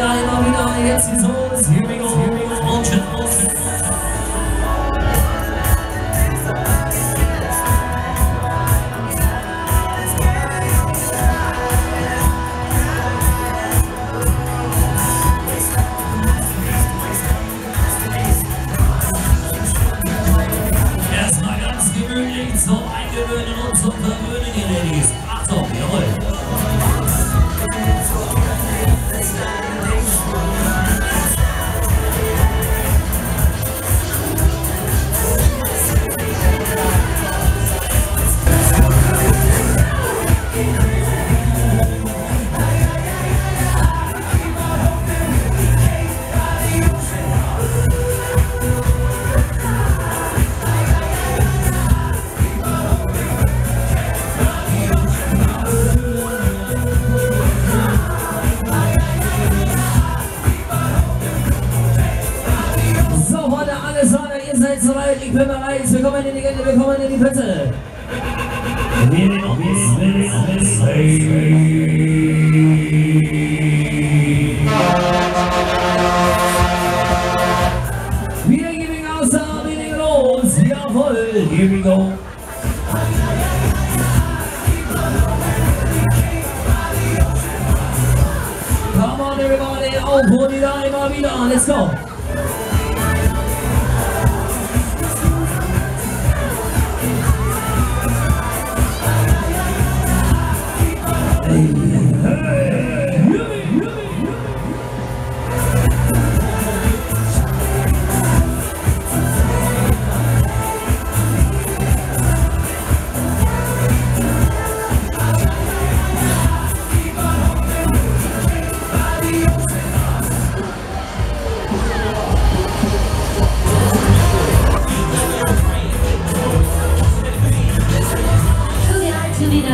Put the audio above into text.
Alles immer wieder, jetzt wieso? Here we go, Motion, Motion. Ich bin bereit, wir kommen in die Gänge, wir kommen in die Plätze. Wir gehen aus, wir gehen los, jawohl, here we go. Come on everybody, auf und wieder, immer wieder, let's go.